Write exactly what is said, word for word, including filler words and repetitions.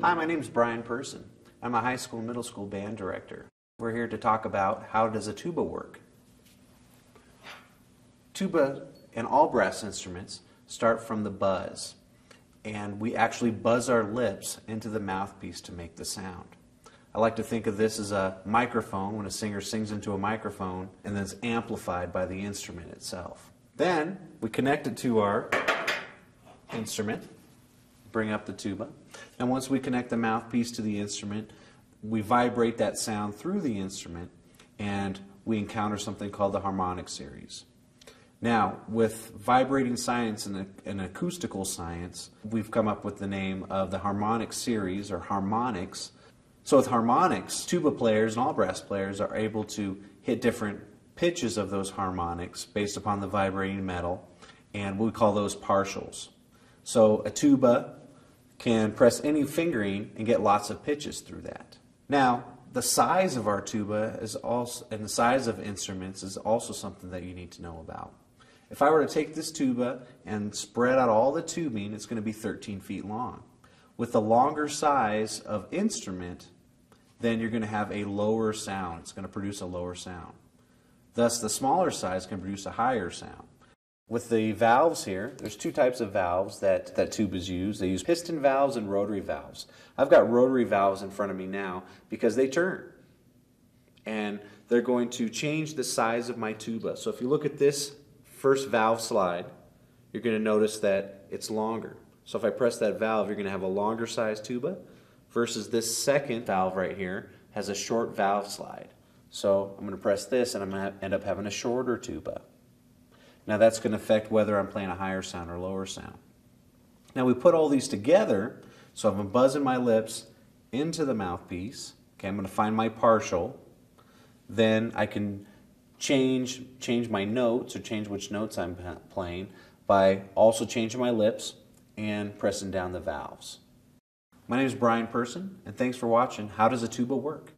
Hi, my name is Brian Persson. I'm a high school and middle school band director. We're here to talk about how does a tuba work. Tuba and all brass instruments start from the buzz, and we actually buzz our lips into the mouthpiece to make the sound. I like to think of this as a microphone when a singer sings into a microphone and then it's amplified by the instrument itself. Then we connect it to our instrument, bring up the tuba, and once we connect the mouthpiece to the instrument, we vibrate that sound through the instrument and we encounter something called the harmonic series. Now, with vibrating science and, and acoustical science, we've come up with the name of the harmonic series, or harmonics. So with harmonics, tuba players and all brass players are able to hit different pitches of those harmonics based upon the vibrating metal, and we call those partials. So a tuba can press any fingering and get lots of pitches through that. Now, the size of our tuba is also, and the size of instruments is also something that you need to know about. If I were to take this tuba and spread out all the tubing, it's going to be thirteen feet long. With the longer size of instrument, then you're going to have a lower sound. It's going to produce a lower sound. Thus, the smaller size can produce a higher sound. With the valves here, there's two types of valves that, that tubas use. They use piston valves and rotary valves. I've got rotary valves in front of me now because they turn. And they're going to change the size of my tuba. So if you look at this first valve slide, you're going to notice that it's longer. So if I press that valve, you're going to have a longer size tuba versus this second valve right here has a short valve slide. So I'm going to press this and I'm going to end up having a shorter tuba. Now that's going to affect whether I'm playing a higher sound or lower sound. Now we put all these together, so I'm buzzing my lips into the mouthpiece. Okay, I'm going to find my partial. Then I can change, change my notes or change which notes I'm playing by also changing my lips and pressing down the valves. My name is Brian Persson, and thanks for watching How Does a Tuba Work?